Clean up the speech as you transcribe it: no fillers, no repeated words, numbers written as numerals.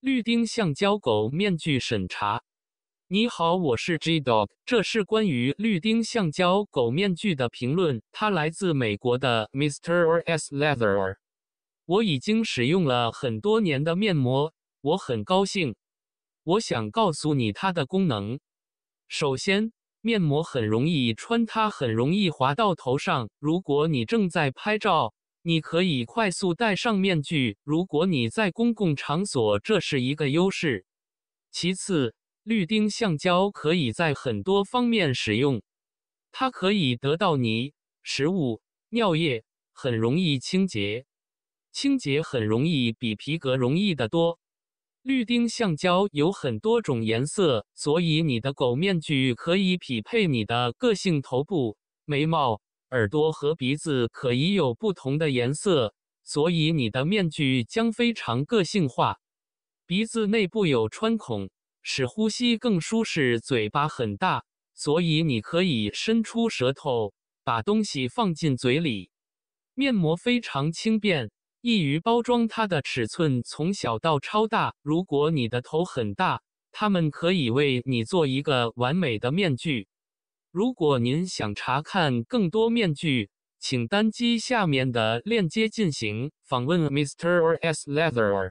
绿丁橡胶狗面具审查。你好，我是 G Dog， 这是关于绿丁橡胶狗面具的评论，它来自美国的 Mr. S. Leather。我已经使用了很多年的面膜，我很高兴。我想告诉你它的功能。首先，面膜很容易穿，它很容易滑到头上。如果你正在拍照，你可以快速戴上面具。如果你在公共场所，这是一个优势。其次，绿丁橡胶可以在很多方面使用，它可以得到泥、食物、尿液，很容易清洁，清洁很容易，比皮革容易得多。绿丁橡胶有很多种颜色，所以你的狗面具可以匹配你的个性。头部、眉毛、耳朵和鼻子可以有不同的颜色，所以你的面具将非常个性化。鼻子内部有穿孔，使呼吸更舒适。嘴巴很大，所以你可以伸出舌头，把东西放进嘴里。面膜非常轻便，易于包装，它的尺寸从小到超大。如果你的头很大，它们可以为你做一个完美的面具。如果您想查看更多面具，请单击下面的链接进行访问 Mr. S. Leather。